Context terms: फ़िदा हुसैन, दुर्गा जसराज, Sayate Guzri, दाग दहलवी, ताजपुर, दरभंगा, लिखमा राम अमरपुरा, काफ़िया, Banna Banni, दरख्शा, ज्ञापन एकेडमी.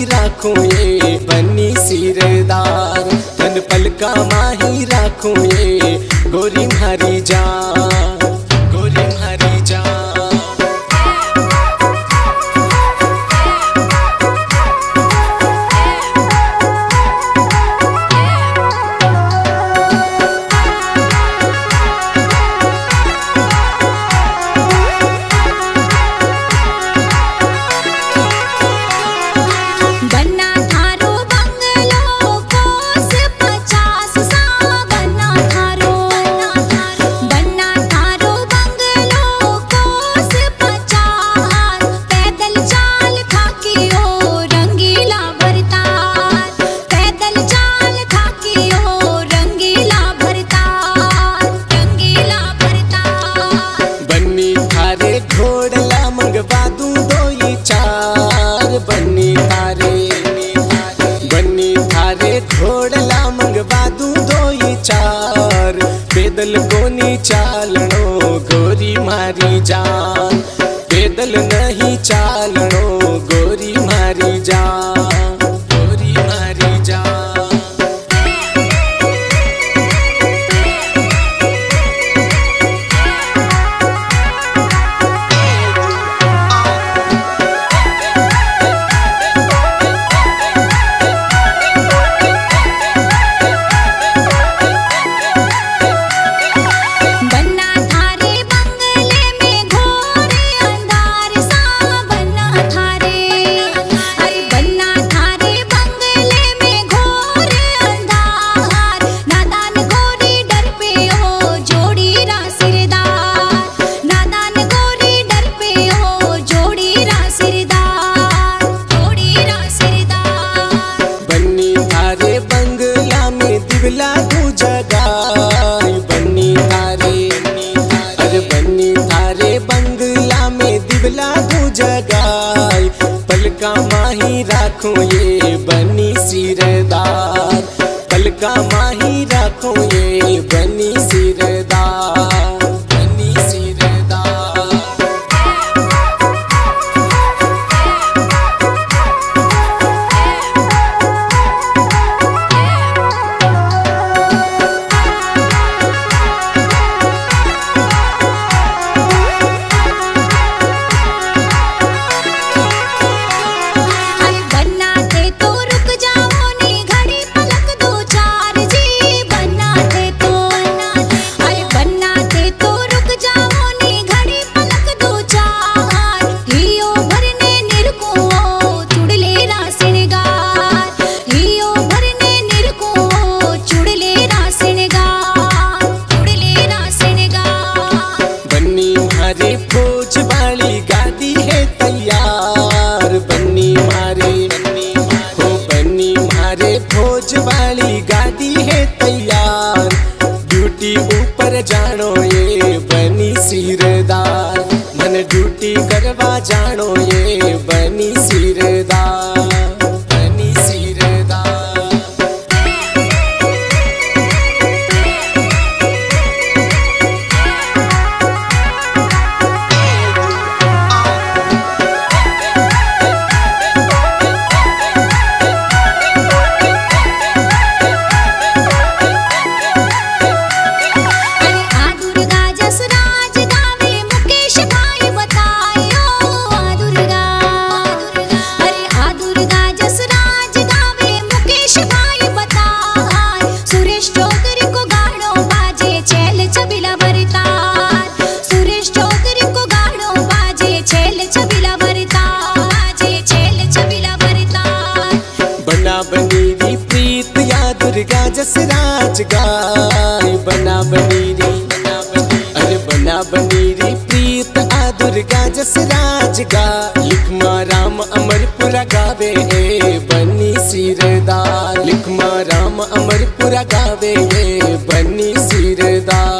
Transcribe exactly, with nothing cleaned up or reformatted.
माही राखो ये बन्नी सिरदार, धन पलका माही राखो ये गोरी मारी जा गोरी मारी जा। बन्नी थारे बन्नी थारे घोड़ला मंगवा दूं दोई चार, पैदल कोनी चालनो गोरी मारी जा, पैदल नहीं चालनो गोरी मारी जा। पलका माही राखो ये बन्नी सिरदार, पलका माही राखो ये बन्नी सिरदार। वाली गाड़ी है तैयार, ड्यूटी ऊपर जानो ये बनी सिरदार, मन ड्यूटी करवा जानो ये बनी सिरदार। दुर्गा जसराज गाय बना बनी री, अरे बना बनी री प्रीत आ दुर्गा जसराज गा, लिखमा राम अमरपुरा गावे ये बन्नी सिरदार, लिखमा राम अमरपुरा गावे ये बन्नी सिरदार।